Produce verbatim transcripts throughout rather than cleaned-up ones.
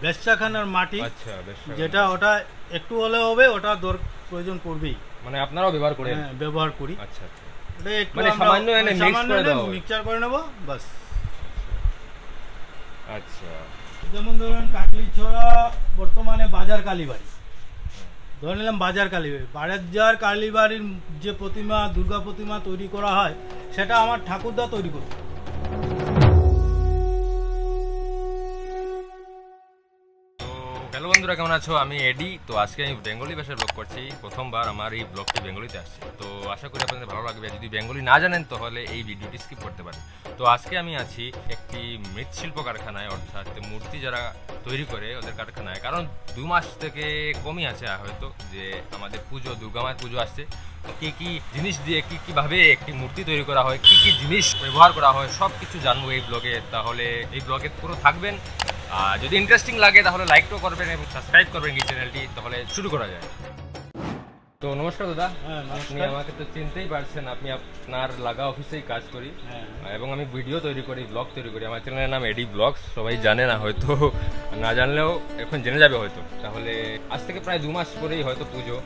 बेस्टाखान और माटी जेटा ओटा एक होले होबे ओटा दर प्रयोजन पड़बेई माने आपनाराओ व्यवहार करेन व्यवहार करी अच्छा अच्छा এটা একটু আমরা সামান্য এনে মিক্স করে দাও মিক্সচার করে নেব বাস আচ্ছা যেমন ধরেন কাটলিচৌরা বর্তমানে বাজার কালীবাড়ি ধরে নিলাম বাজার কালীবাড়ি বাজার কালীবাড়ির যে প্রতিমা দুর্গা প্রতিমা তৈরি করা হয় সেটা আমার ঠাকুরদা তৈরি করতেন हेलो बंधुरा केमन आछो आमी एडी तो आज के बेंगली भाषा ब्लग करछि प्रथमबार आमार ब्लगटी बेंगलीते आसछे तो आशा करी आपनादेर भालो लागबे यदि बेंगली ना जानें ताहले एई भिडियोटी स्किप करते पारेन। तो आज के आमी आछि एकटी मृत्शिल्प कारखानाय अर्थात मूर्ति जारा तैरि करे ओদের कारखानाय कारण दुई मास थेके कमई आछे हयतो जे आमादेर पुजो दुर्गा मायेर पुजो आसछे কি কি জিনিস দিয়ে কি কি ভাবে একটি মূর্তি তৈরি করা হয় কি কি জিনিস ব্যবহার করা হয় সবকিছু জানবো এই ব্লগে। তাহলে এই ব্লগে পুরো থাকবেন আর যদি ইন্টারেস্টিং লাগে তাহলে লাইকও করবেন এবং সাবস্ক্রাইব করবেন এই চ্যানেলটি। তাহলে শুরু করা যায়। তো নমস্কার দাদা। হ্যাঁ আপনি আমাকে তো চিনতেই পারছেন আপনি আপনার লাগা অফিসেই কাজ করি এবং আমি ভিডিও তৈরি করি ব্লগ তৈরি করি আমার চ্যানেলের নাম এডি ব্লগস সবাই জানে না হয়তো না জানলেও এখন জেনে যাবে হয়তো। তাহলে আজ থেকে প্রায় দুই মাস পরেই হয়তো পুজো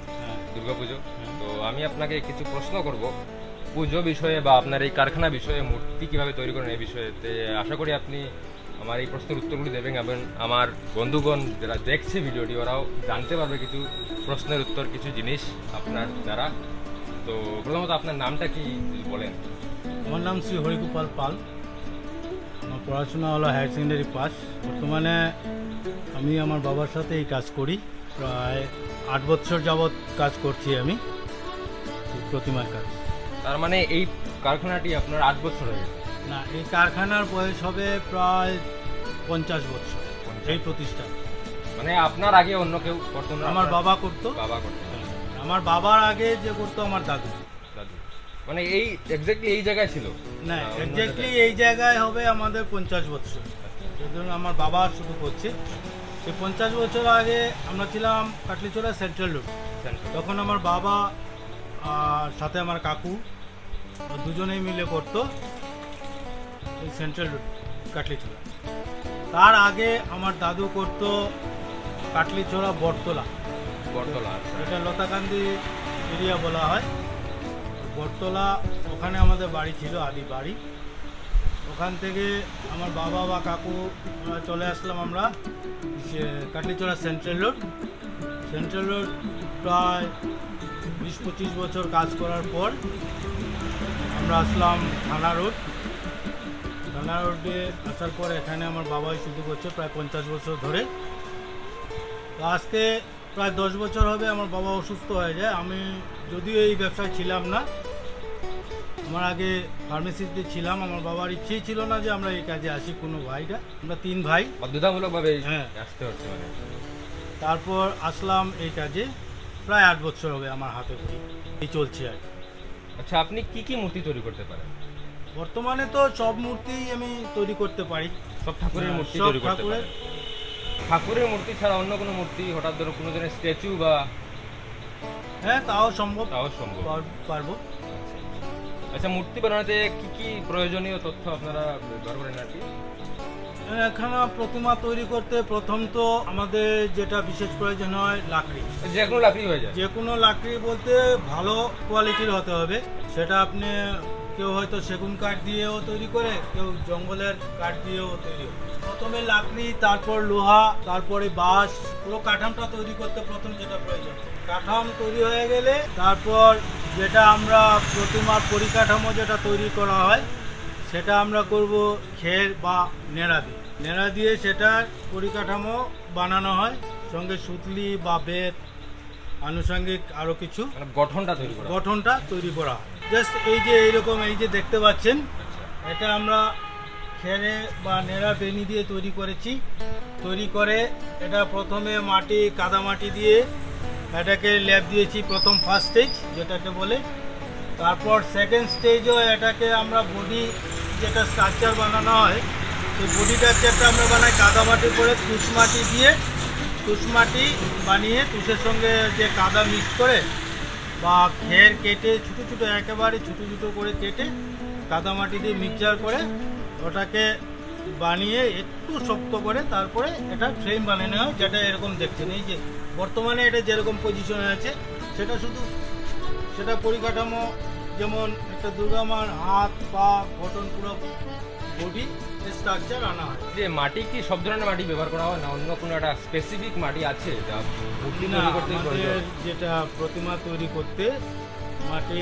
দুর্গা পুজো তো আমি আপনাকে কিছু প্রশ্ন করব পুজো বিষয়ে বা আপনার এই কারখানা বিষয়ে মূর্তি কিভাবে তৈরি করেন এই বিষয়ে। আশা করি আপনি আমার এই প্রশ্নের উত্তরগুলি দেবেন এবং আমার বন্ধুগণ যারা দেখছে ভিডিওটি ওরাও জানতে পারবে কিছু প্রশ্নের উত্তর কিছু জিনিস আপনার দ্বারা। তো প্রথমত আপনার নামটা কি বলেন? আমার নাম শ্রী হরিগোপাল পাল। আমার পড়াশোনা হলো হায়ার সেকেন্ডারি পাস। বর্তমানে আমি আমার বাবার সাথে এই কাজ করি প্রায় আট বছর যাবৎ কাজ করছি আমি প্রতিমার কাজ। তার মানে এই কারখানাটি আপনার আট বছর হয়ে না এই কারখানার বয়স হবে প্রায় পঞ্চাশ বছর এই প্রতিষ্ঠা মানে আপনার আগে অন্য কেউ করতো না? আমার বাবা করতো। বাবা করতো আমার বাবার আগে যে করতো আমার দাদু। দাদু মানে এই এক্স্যাক্টলি এই জায়গায় ছিল না এক্স্যাক্টলি এই জায়গায় হবে আমাদের পঞ্চাশ বছর যেদিন আমার বাবা শুরু করছে সে পঞ্চাশ বছর আগে আমরা ছিলাম কাটলিচৌরা সেন্ট্রাল রোড তখন আমার বাবা আর সাথে আমার কাকু দুজনেই মিলে করতো এই সেন্ট্রাল রোড কাটলিচৌরা। তার আগে আমার দাদু করতো কাটলিচৌরা বর্ডোলা। বর্ডোলা এটা লতাকান্দি এরিয়া বলা হয় বর্ডোলা ওখানে আমাদের বাড়ি ছিল আদি বাড়ি ওখান থেকে আমার বাবা বা কাকু চলে আসলাম আমরা Katlicherra central road. Central road প্রায় বিশ পঁচিশ বছর কাজ করার পর আমরা আসলাম থানা রোড। থানা রোডে আসার পর এখানে আমার বাবাই শুরু করছে প্রায় পঞ্চাশ বছর ধরে। তো আজকে প্রায় দশ বছর হবে আমার বাবা অসুস্থ হয়ে যায় আমি যদিও এই ব্যবসায় ছিলাম না আমার আগে ফার্মেসিতে ছিলাম আমার বাবার ইচ্ছেই ছিল না যে আমরা এই কাজে আসি কোনো ভাইটা আমরা তিন ভাই বাধ্যতামূলকভাবে হ্যাঁ আসতে হচ্ছে মানে তারপর আসলাম এই কাজে প্রায় আট বছর হবে আমার হাতে করি এই চলছে আর। আচ্ছা আপনি কি কি মূর্তি তৈরি করতে পারেন? বর্তমানে তো সব মূর্তি আমি তৈরি করতে পারি সব ঠাকুরের মূর্তি তৈরি করতে পারি। ঠাকুরের মূর্তি ছাড়া অন্য কোনো মূর্তি হঠাৎ ধরে কোনো ধরনের স্ট্যাচু বা হ্যাঁ তাও সম্ভব তাও সম্ভব পারবো। আচ্ছা মূর্তি বানাতে কি কি প্রয়োজনীয় তথ্য আপনারা ব্যবহার করেন নাকি? এখানে প্রতিমা তৈরি করতে প্রথম তো আমাদের যেটা বিশেষ প্রয়োজন হয় লাকড়ি যে কোনো লাকড়ি হয়ে যায় যে কোনো লাকড়ি বলতে ভালো কোয়ালিটির হতে হবে সেটা আপনি কেউ হয়তো সেগুন কাঠ দিয়েও তৈরি করে কেউ জঙ্গলের কাঠ দিয়েও তৈরি করে প্রথমে লাকড়ি তারপর লোহা তারপরে বাঁশ পুরো কাঠামটা তৈরি করতে প্রথম যেটা প্রয়োজন কাঠাম তৈরি হয়ে গেলে তারপর যেটা আমরা প্রতিমার পরিকাঠামো যেটা তৈরি করা হয় সেটা আমরা করব খের বা নেড়া দিয়ে নেড়া দিয়ে সেটার পরিকাঠামো বানানো হয় সঙ্গে সুতলি বা বেত আনুষঙ্গিক আরও কিছু গঠনটা তৈরি করা গঠনটা তৈরি করা জাস্ট এই যে এইরকম এই যে দেখতে পাচ্ছেন এটা আমরা খেরে বা নেড়া বেনি দিয়ে তৈরি করেছি তৈরি করে এটা প্রথমে মাটি কাদামাটি দিয়ে এটাকে ল্যাপ দিয়েছি প্রথম ফার্স্ট স্টেজ যেটাকে বলে তারপর সেকেন্ড স্টেজও এটাকে আমরা বডি যেটা স্ট্রাকচার বানানো হয় সেই বডি স্ট্রাকচারটা আমরা বানাই কাদামাটি করে তুষ মাটি দিয়ে তুষ মাটি বানিয়ে তুষের সঙ্গে যে কাদা মিক্স করে বা খের কেটে ছোটো ছোটো একেবারে ছোটো ছোটো করে কেটে কাদামাটি দিয়ে মিক্সচার করে ওটাকে বানিয়ে একটু শক্ত করে তারপরে এটা ফ্রেম বানানো হয়, যেটা এরকম দেখছেন। এই যে বর্তমানে এটা যেরকম পজিশনে আছে সেটা শুধু সেটা পরিকাঠামো, যেমন একটা দুর্গা মার হাত পা গঠন পুরো বডি স্ট্রাকচার আনা হয়। যে মাটি কি সব ধরনের মাটি ব্যবহার করা হয় না, অন্য কোনো একটা স্পেসিফিক মাটি আছে যা যেটা প্রতিমা তৈরি করতে মাটি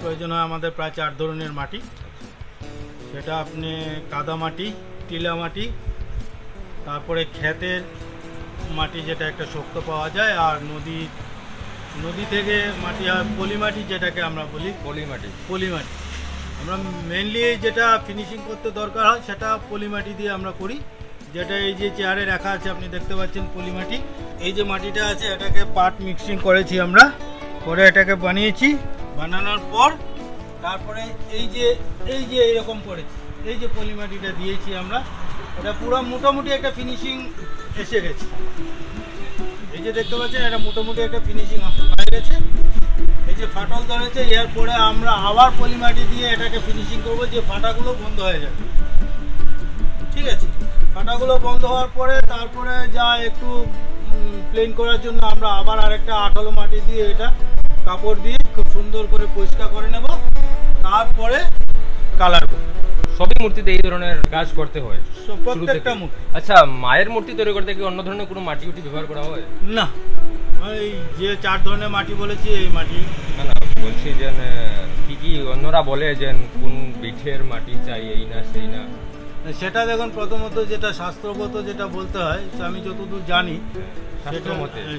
প্রয়োজন হয়? আমাদের প্রায় চার ধরনের মাটি, সেটা আপনি কাদা মাটি, টিলা মাটি, তারপরে ক্ষেতের মাটি যেটা একটা শক্ত পাওয়া যায়, আর নদী নদী থেকে মাটি আর পলি মাটি যেটাকে আমরা বলি পলি মাটি। পলি মাটি আমরা মেনলি যেটা ফিনিশিং করতে দরকার হয় সেটা পলি মাটি দিয়ে আমরা করি, যেটা এই যে চেয়ারে রাখা আছে আপনি দেখতে পাচ্ছেন পলি মাটি। এই যে মাটিটা আছে এটাকে পাট মিক্সিং করেছি আমরা, করে এটাকে বানিয়েছি। বানানোর পর তারপরে এই যে এই যে এরকম করেছি, এই যে পলি মাটিটা দিয়েছি আমরা, এটা পুরো মোটামুটি একটা ফিনিশিং এসে গেছে। এই যে দেখতে পাচ্ছেন এটা মোটামুটি একটা ফিনিশিং হয়ে গেছে। এই যে ফাটল ধরেছে, এরপরে আমরা আবার পলি মাটি দিয়ে এটাকে ফিনিশিং করব, যে ফাটাগুলো বন্ধ হয়ে যাবে। ঠিক আছে, ফাটাগুলো বন্ধ হওয়ার পরে তারপরে যা একটু প্লেন করার জন্য আমরা আবার আরেকটা আঠালো মাটি দিয়ে এটা কাপড় দিয়ে খুব সুন্দর করে পরিষ্কার করে নেব, তারপরে কালার করব। সবই মূর্তিতে এই ধরনের কাজ করতে হয়? প্রত্যেকটা মূর্তি। আচ্ছা, মায়ের মূর্তি তৈরি করতে কি অন্য ধরনের কোনো মাটি উটি ব্যবহার করা হয়? না, এই যে চার ধরনের মাটি বলেছি এই মাটি না। না বলছি যে কি কি অন্যরা বলে যে কোন বিঠের মাটি চাই, এই না সেই না, সেটা দেখুন প্রথমত যেটা শাস্ত্রগত যেটা বলতে হয়, আমি যতদূর জানি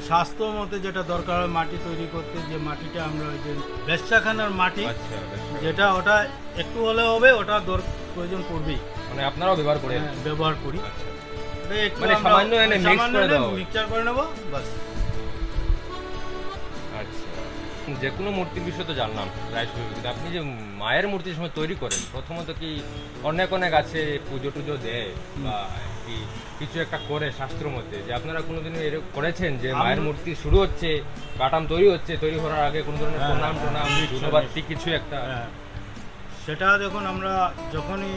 শাস্ত্র মতে যেটা দরকার হয় মাটি তৈরি করতে, যে মাটিটা আমরা ওই যে বেশ্যাখানার মাটি যেটা, ওটা একটু হলে হবে, ওটা প্রয়োজন পড়বেই। মানে আপনারাও ব্যবহার করে? ব্যবহার করি, মানে সামান্য এনে মিক্সচার করে নেব বাস। আচ্ছা, যে কোনো মূর্তির বিষয় তো জানলাম প্রায় শুরু, কিন্তু আপনি যে মায়ের মূর্তির সময় তৈরি করেন, প্রথমত কি অনেক অনেক আছে পুজো টুজো দেয় বা কি কিছু একটা করে শাস্ত্র মতে, যে আপনারা কোনোদিন এরকম করেছেন যে মায়ের মূর্তি শুরু হচ্ছে কাটাম তৈরি হচ্ছে, তৈরি হওয়ার আগে কোনো ধরনের প্রণাম টনাম ধন্যবাদী কিছু একটা? সেটা দেখুন আমরা যখনই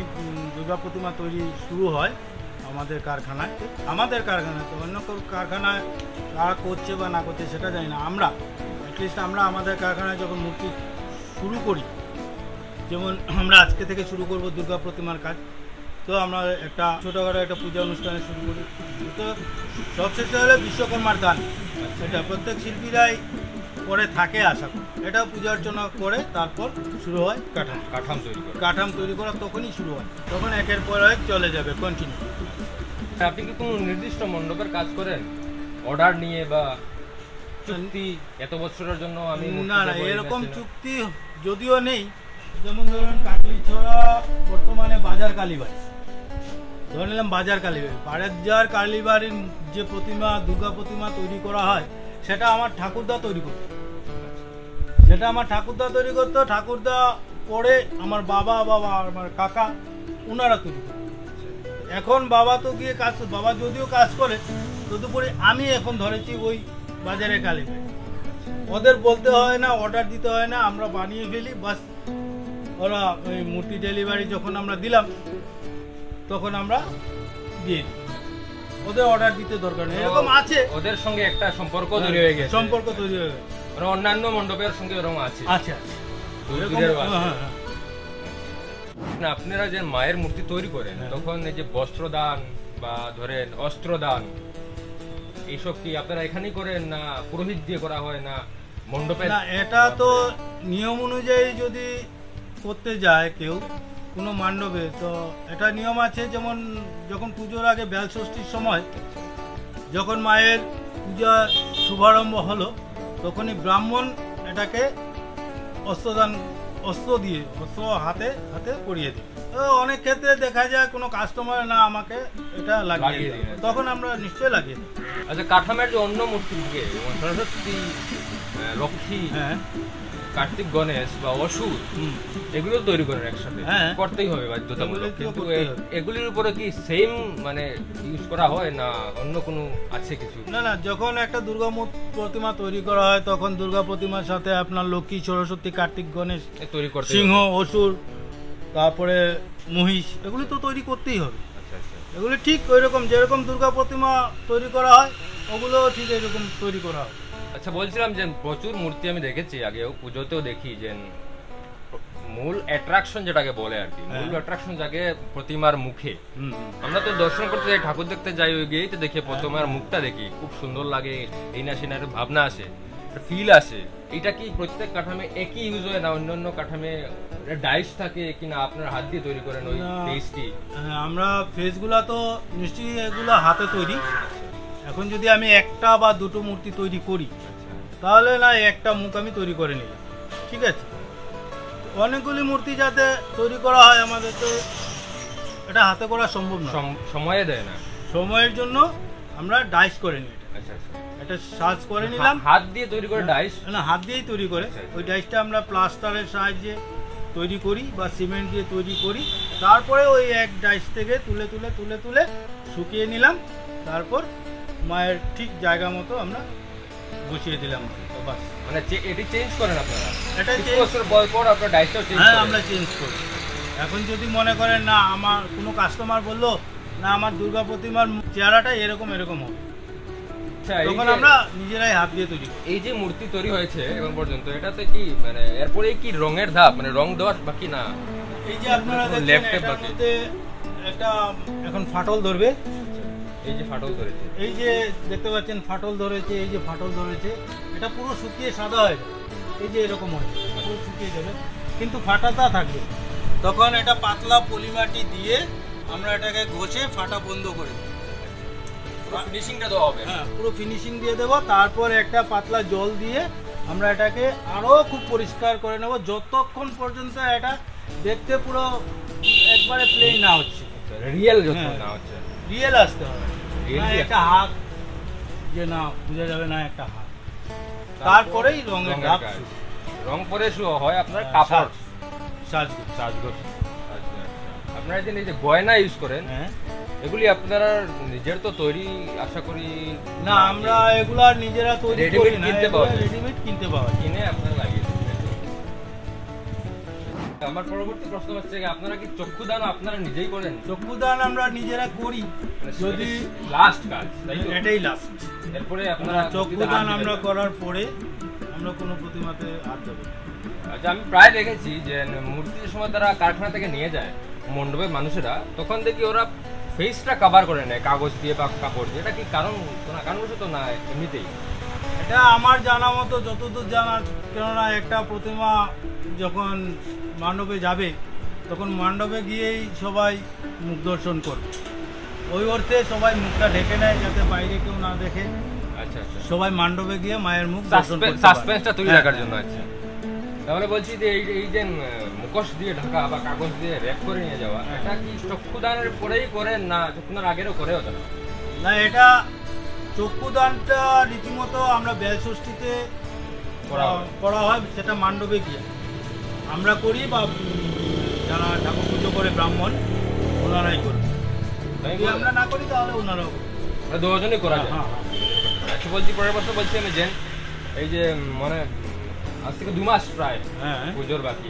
দুর্গা প্রতিমা তৈরি শুরু হয় আমাদের কারখানায়, আমাদের কারখানায় তো অন্য কোনো কারখানায় কারা করছে বা না করছে সেটা জানি না, আমরা অ্যাটলিস্ট আমরা আমাদের কারখানায় যখন মূর্তি শুরু করি, যেমন আমরা আজকে থেকে শুরু করব দুর্গা প্রতিমার কাজ, তো আমরা একটা ছোটোখাটো একটা পূজা অনুষ্ঠানে শুরু করি। তো সবশেষে হলো বিশ্বকর্মার দান, সেটা প্রত্যেক শিল্পীরাই করে থাকে আশা করি, এটা পূজা অর্চনা করে তারপর শুরু হয় কাঠাম কাঠাম তৈরি করা। কাঠাম তৈরি করা তখনই শুরু হয়, তখন একের পর এক চলে যাবে কন্টিনিউ। আপনি কি কোনো নির্দিষ্ট মণ্ডপের কাজ করেন অর্ডার নিয়ে বা চুক্তি এত বছরের জন্য? আমি না না এরকম চুক্তি যদিও নেই, যেমন ধরুন কাটলীচৌরা বর্তমানে বাজার কালীবাড়ি, ধরে নিলাম বাজার কালীবাড়ি, বাজার কালীবাড়ির যে প্রতিমা দুর্গা প্রতিমা তৈরি করা হয় সেটা আমার ঠাকুরদা তৈরি করতো, সেটা আমার ঠাকুরদা তৈরি করতো ঠাকুরদা পরে আমার বাবা বাবা আমার কাকা ওনারা তৈরি করতো। এখন বাবা তো গিয়ে কাজ, বাবা যদিও কাজ করে তদুপরি আমি এখন ধরেছি ওই বাজারে কালীবাড়ি, ওদের বলতে হয় না, অর্ডার দিতে হয় না, আমরা বানিয়ে ফেলি বাস। ওরা ওই মূর্তি ডেলিভারি যখন আমরা দিলাম তখন আমরা দিয়ে দিই, ওদের অর্ডার দিতে দরকার নেই। এরকম আছে, ওদের সঙ্গে একটা সম্পর্ক তৈরি হয়ে গেছে, সম্পর্ক তৈরি হয়ে গেছে, মানে অন্যান্য মণ্ডপের সঙ্গে এরকম আছে। আচ্ছা, আপনারা যে মায়ের মূর্তি তৈরি করেন তখন এই যে বস্ত্রদান বা ধরেন অস্ত্রদান, এইসব কি আপনারা এখানেই করেন না পুরোহিত দিয়ে করা হয় না মণ্ডপে? না, এটা তো নিয়ম অনুযায়ী যদি করতে যায় কেউ কোনো মণ্ডপে, তো এটা নিয়ম আছে, যেমন যখন পুজোর আগে বেল ষষ্ঠীর সময় যখন মায়ের পূজা শুভারম্ভ হলো তখনই ব্রাহ্মণ এটাকে অস্ত্রদান, অস্ত্র দিয়ে অস্ত্র হাতে হাতে পরিয়ে দিই। তো অনেক ক্ষেত্রে দেখা যায় কোনো কাস্টমার না আমাকে এটা লাগিয়ে দিই, তখন আমরা নিশ্চয়ই লাগিয়ে দিই। আচ্ছা, কাঠামের যে অন্য মূর্তি থেকে সরস্বতী, লক্ষ্মী, হ্যাঁ কার্তিক, গণেশ বা অসুর, এগুলো তৈরি করেন একসাথে? হ্যাঁ, করতেই হবে বাধ্যতামূলক। কিন্তু এগুলির উপরে কি সেম মানে ইউজ করা হয় না অন্য কোনো আছে কিছু? না না, যখন একটা দুর্গা প্রতিমা তৈরি করা হয় তখন দুর্গা প্রতিমার সাথে আপনার লক্ষ্মী, সরস্বতী, কার্তিক, গণেশ তৈরি করতে, সিংহ, অসুর, তারপরে মহিষ, এগুলি তো তৈরি করতেই হবে। আচ্ছা, এগুলো ঠিক ওই রকম যেরকম দুর্গা প্রতিমা তৈরি করা হয় ওগুলো ঠিক এরকম তৈরি করা হয়। আচ্ছা বলছিলাম যে প্রচুর মূর্তি আমি দেখেছি আগেও পূজোতেও দেখি যে মূল অ্যাট্রাকশন যেটাকে বলে আর কি মূল অ্যাট্রাকশন যাকে প্রতিমার মুখে আমরা তো দর্শন করতে যাই ঠাকুর দেখতে যাই ওই গিয়েই তো দেখি প্রতিমার মুখটা দেখি খুব সুন্দর লাগে এই না সেনা একটা ভাবনা আসে ফিল আসে। এটা কি প্রত্যেক কাঠামে একই ইউজ হয় না অন্য অন্য কাঠামে ডাইস থাকে কিনা আপনার হাত দিয়ে তৈরি করেন ওই ফেসটি? হ্যাঁ আমরা ফেসগুলা তো নিশ্চয়ই এগুলো হাতে তৈরি। এখন যদি আমি একটা বা দুটো মূর্তি তৈরি করি তাহলে না একটা মুখ আমি তৈরি করে নিলাম, ঠিক আছে। অনেকগুলি মূর্তি যাতে তৈরি করা হয় আমাদের তো এটা হাতে করা সম্ভব না, সময়ে দেয় না, সময়ের জন্য আমরা ডাইস করে নিই। আচ্ছা আচ্ছা এটা সাজ করে নিলাম হাত দিয়ে তৈরি করে ডাইস না হাত দিয়েই তৈরি করে ওই ডাইসটা আমরা প্লাস্টারের সাহায্যে তৈরি করি বা সিমেন্ট দিয়ে তৈরি করি। তারপরে ওই এক ডাইস থেকে তুলে তুলে তুলে তুলে শুকিয়ে নিলাম, তারপর মায়ের ঠিক জায়গা মতো আমরা বসিয়ে দিলাম। বাস মানে এটি চেঞ্জ করেন আপনারা? এটা বল পর আপনার ডাইসটাও চেঞ্জ হ্যাঁ আমরা চেঞ্জ করি। এখন যদি মনে করেন না আমার কোনো কাস্টমার বললো না আমার দুর্গা প্রতিমার চেহারাটা এরকম এরকম হবে তখন আমরা নিজেরাই হাত দিয়ে তৈরি। এই যে মূর্তি তৈরি হয়েছে এখন পর্যন্ত এটাতে কি মানে এরপরে কি রঙের ধাপ মানে রং দেওয়ার বাকি না? এই যে আপনারা দেখেন এটার মধ্যে একটা এখন ফাটল ধরবে, এই যে ফাটল ধরেছে এই যে দেখতে পাচ্ছেন ফাটল ধরেছে এই যে ফাটল ধরেছে এটা পুরো শুকিয়ে সাদা হয় এই যে এরকম হয় পুরো শুকিয়ে যাবে কিন্তু ফাটাটা থাকবে। তখন এটা পাতলা পলিমাটি দিয়ে আমরা এটাকে ঘষে ফাটা বন্ধ করে ফিনিশিংটা দেওয়া হবে হ্যাঁ পুরো ফিনিশিং দিয়ে দেবো। তারপর একটা পাতলা জল দিয়ে আমরা এটাকে আরও খুব পরিষ্কার করে নেব যতক্ষণ পর্যন্ত এটা দেখতে পুরো একবারে প্লেন না হচ্ছে রিয়েল না হচ্ছে রিয়েল আসতে হবে একটা হাত যে না বোঝা যাবে না একটা হাত। তারপরেই রঙের ধাপ রং পরে শুরু হয় আপনার কাপড় সাজগোজ সাজগোজ। আপনারা যে এই যে গয়না ইউজ করেন হ্যাঁ এগুলি আপনারা নিজের তো তৈরি আশা করি না? আমরা এগুলা নিজেরা তৈরি রেডিমেড কিনতে পাওয়া যায়, রেডিমেড কিনতে পাওয়া যায় কিনে আপনারা লাগিয়ে দেবেন। আমার পরবর্তী প্রশ্ন হচ্ছে যে আপনারা কি চক্ষুদান আপনারা নিজেই করেন? চক্ষুদান আমরা নিজেরা করি যদি লাস্ট কাজ এটাই লাস্ট, এরপরে আপনারা চক্ষুদান আমরা করার পরে আমরা কোনো প্রতিমাতে হাত দেব। আচ্ছা আমি প্রায় দেখেছি যে মূর্তির সময় তারা কারখানা থেকে নিয়ে যায় মণ্ডপে মানুষেরা তখন দেখি ওরা ফেসটা কভার করে নেয় কাগজ দিয়ে বা কাপড় দিয়ে, এটা কি কারণ কারণবশত না এমনিতেই? এটা আমার জানা মতো যতদূর জানা, কেননা একটা প্রতিমা যখন মণ্ডপে যাবে তখন মণ্ডপে গিয়েই সবাই মুখ দর্শন করবে, ওই অর্থে সবাই মুখটা ঢেকে নেয় যাতে বাইরে কেউ না দেখে। আচ্ছা আচ্ছা সবাই মণ্ডপে গিয়ে মায়ের মুখ সাসপেন্সটা তৈরি রাখার জন্য। আচ্ছা তাহলে বলছি যে এই যে মুখোশ দিয়ে ঢাকা বা কাগজ দিয়ে র্যাপ করে নিয়ে যাওয়া এটা কি চক্ষুদানের পরেই করেন না চক্ষুদান আগেরও করে হতো না? না এটা চক্ষুদানটা রীতিমতো আমরা বেলষষ্ঠীতে করা হয়, সেটা মণ্ডপে গিয়ে আমরা করি বা যারা ঠাকুর পুজো করে ব্রাহ্মণ ওনারাই করি, যদি আমরা না করি তাহলে ওনারাও করি, দুজনেই করা যায়। আচ্ছা বলছি পরের বছর বলছি আমি যে এই যে মানে আজ থেকে দু মাস প্রায় পুজোর বাকি,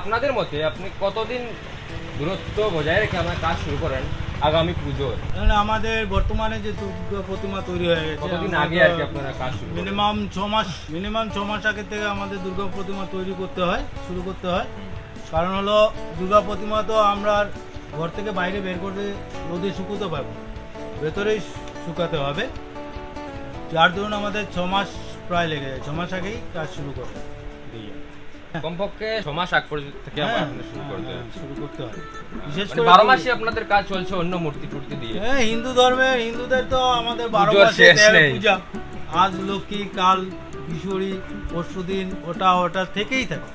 আপনাদের মতে আপনি কতদিন দূরত্ব বজায় রেখে আপনার কাজ শুরু করেন আগামী পুজোর? আমাদের বর্তমানে যে দুর্গা প্রতিমা তৈরি হয়ে গেছে কতদিন আগে আর কি আপনারা কাজ শুরু করেন? মিনিমাম ছ মাস মিনিমাম ছ মাস আগে থেকে আমাদের দুর্গা প্রতিমা তৈরি করতে হয় শুরু করতে হয়। কারণ হলো দুর্গা প্রতিমা তো আমরা ঘর থেকে বাইরে বের করতে রোদে শুকোতে পারবো, ভেতরেই শুকাতে হবে, যার ধরুন আমাদের ছ মাস প্রায় লেগে যায়, ছ মাস আগেই কাজ শুরু করতে দিয়ে কমপক্ষে ছ মাস আগ পর্যন্ত থেকে আপনাদের শুরু করতে শুরু করতে হয়। বিশেষ করে বারো মাসই আপনাদের কাজ চলছে অন্য মূর্তি টুর্তি দিয়ে? হ্যাঁ হিন্দু ধর্মে হিন্দুদের তো আমাদের বারো মাসে পূজা, আজ লক্ষ্মী কাল বিশ্বরী পরশুদিন ওটা ওটা থেকেই থাকে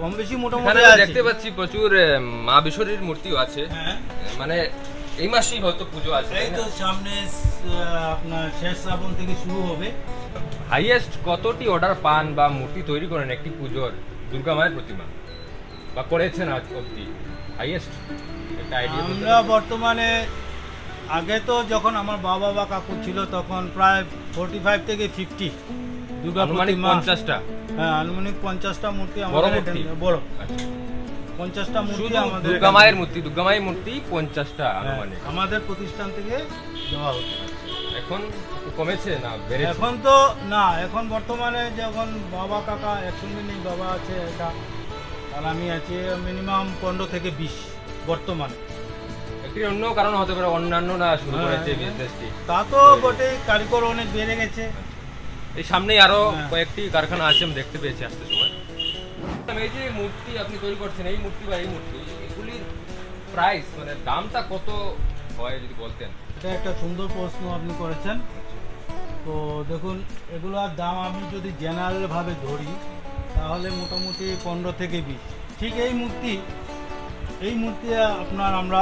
কম বেশি মোটামুটি। দেখতে পাচ্ছি প্রচুর মা বিশ্বরীর মূর্তিও আছে মানে এই মাসেই হয়তো পুজো আছে এই তো সামনে আপনার শেষ শ্রাবণ থেকে শুরু হবে। হাইয়েস্ট কতটি অর্ডার পান বা মূর্তি তৈরি করেন একটি পুজোর দুর্গা মায়ের প্রতিমা বা করেছেন আজ অবধি হাইয়েস্ট? আমরা বর্তমানে আগে তো যখন আমার বাবা বা কাকু ছিল তখন প্রায় ফোর্টি ফাইভ থেকে ফিফটি দুর্গা প্রতিমা পঞ্চাশটা হ্যাঁ আনুমানিক পঞ্চাশটা মূর্তি আমাদের বড়। পঞ্চাশটা মূর্তি আমাদের দুর্গা মায়ের মূর্তি দুর্গা মায়ের মূর্তি পঞ্চাশটা মানে আমাদের প্রতিষ্ঠান থেকে দেওয়া হচ্ছে। এখন কমেছে না বেড়েছে? এখন তো না, এখন বর্তমানে যখন বাবা কাকা একসঙ্গে নেই, বাবা আছে এটা আর আমি আছি, মিনিমাম পনেরো থেকে বিশ বর্তমানে। একটি অন্য কারণ হতে পারে, অন্যান্য না শুরু করেছে বিজনেসটি, তা তো বটেই, কারিগর অনেক বেড়ে গেছে। এই সামনেই আরো কয়েকটি কারখানা আছে আমি দেখতে পেয়েছি আসতে সময়। এই যে মূর্তি আপনি তৈরি করছেন, এই মূর্তি বা এই মূর্তি এগুলির প্রাইস মানে দামটা কত হয় যদি বলতেন? এটা একটা সুন্দর প্রশ্ন আপনি করেছেন। তো দেখুন, এগুলোর দাম আমি যদি জেনারেলভাবে ধরি তাহলে মোটামুটি পনেরো থেকে বিশ। ঠিক এই মূর্তি এই মূর্তি আপনার আমরা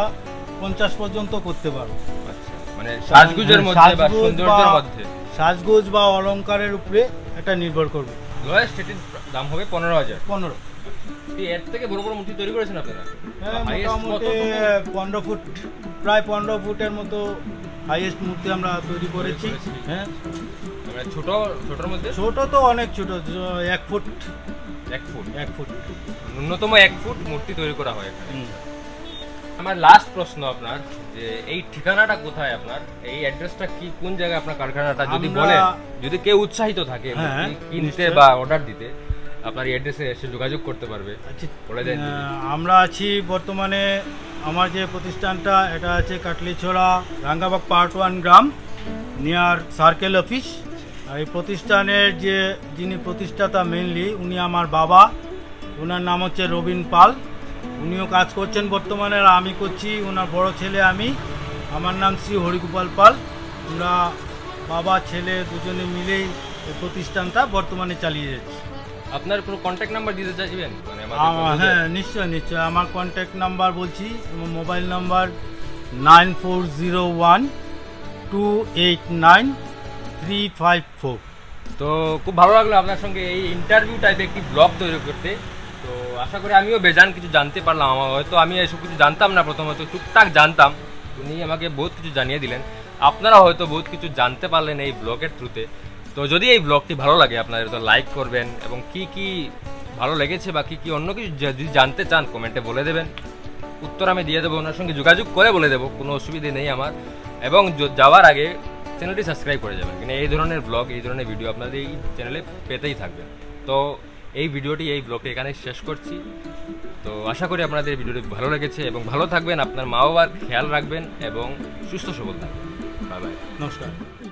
পঞ্চাশ পর্যন্ত করতে পারবো। আচ্ছা, মানে সাজগুজের মধ্যে বা সৌন্দর্যের মধ্যে, সাজগোজ বা অলংকারের উপরে এটা নির্ভর করবে। লোয়েস্ট এটির দাম হবে পনেরো হাজার। পনেরো এর থেকে বড় বড় মূর্তি তৈরি করেছেন আপনারা? মোটামুটি পনেরো ফুট, প্রায় পনেরো ফুটের মতো হাইয়েস্ট মূর্তি আমরা তৈরি করেছি। হ্যাঁ, ছোট ছোটোর মধ্যে ছোট তো অনেক ছোট, এক ফুট এক ফুট এক ফুট ন্যূনতম এক ফুট মূর্তি তৈরি করা হয়। আমার লাস্ট প্রশ্ন আপনার, যে এই ঠিকানাটা কোথায় আপনার, এই অ্যাড্রেসটা কি, কোন জায়গায় আপনার কারখানাটা, যদি বলেন যদি কেউ উৎসাহিত থাকে কিনতে বা অর্ডার দিতে আপনার এই অ্যাড্রেসে এসে যোগাযোগ করতে পারবে? আমরা আছি বর্তমানে, আমার যে প্রতিষ্ঠানটা এটা আছে কাটলীচৌরা রাঙ্গাবাগ পার্ট ওয়ান গ্রাম, নিয়ার সার্কেল অফিস। আর এই প্রতিষ্ঠানের যে যিনি প্রতিষ্ঠাতা মেনলি উনি আমার বাবা, ওনার নাম হচ্ছে রবিন পাল, উনিও কাজ করছেন বর্তমানে, আর আমি করছি, ওনার বড় ছেলে আমি, আমার নাম শ্রী হরিগোপাল পাল। ওরা বাবা ছেলে দুজনে মিলেই এই প্রতিষ্ঠানটা বর্তমানে চালিয়ে যাচ্ছে। আপনার পুরো কন্ট্যাক্ট নাম্বার দিতে চাইবেন? হ্যাঁ নিশ্চয় নিশ্চয়, আমার কন্ট্যাক্ট নাম্বার বলছি, mobile number nine four zero one two eight nine three five four. তো খুব ভালো লাগলো আপনার সঙ্গে এই ইন্টারভিউ টাইপের একটি ব্লগ তৈরি করতে। তো আশা করি আমিও বেজান কিছু জানতে পারলাম, আমার হয়তো আমি এসব কিছু জানতাম না, প্রথমত টুকটাক জানতাম, উনি আমাকে বহুত কিছু জানিয়ে দিলেন, আপনারা হয়তো বহুত কিছু জানতে পারলেন এই ব্লগের থ্রুতে। তো যদি এই ব্লগটি ভালো লাগে আপনাদের তো লাইক করবেন, এবং কি কি ভালো লেগেছে বা কী কী অন্য কিছু যদি জানতে চান কমেন্টে বলে দেবেন, উত্তর আমি দিয়ে দেবো, ওনার সঙ্গে যোগাযোগ করে বলে দেবো, কোনো অসুবিধে নেই আমার। এবং যাওয়ার আগে চ্যানেলটি সাবস্ক্রাইব করে যাবেন, কিন্তু এই ধরনের ব্লগ এই ধরনের ভিডিও আপনাদের এই চ্যানেলে পেতেই থাকবেন। তো এই ভিডিওটি এই ব্লগে এখানে শেষ করছি। তো আশা করি আপনাদের ভিডিওটি ভালো লেগেছে, এবং ভালো থাকবেন, আপনার মা বাবার খেয়াল রাখবেন এবং সুস্থ সবল থাকবেন। বাই বাই, নমস্কার।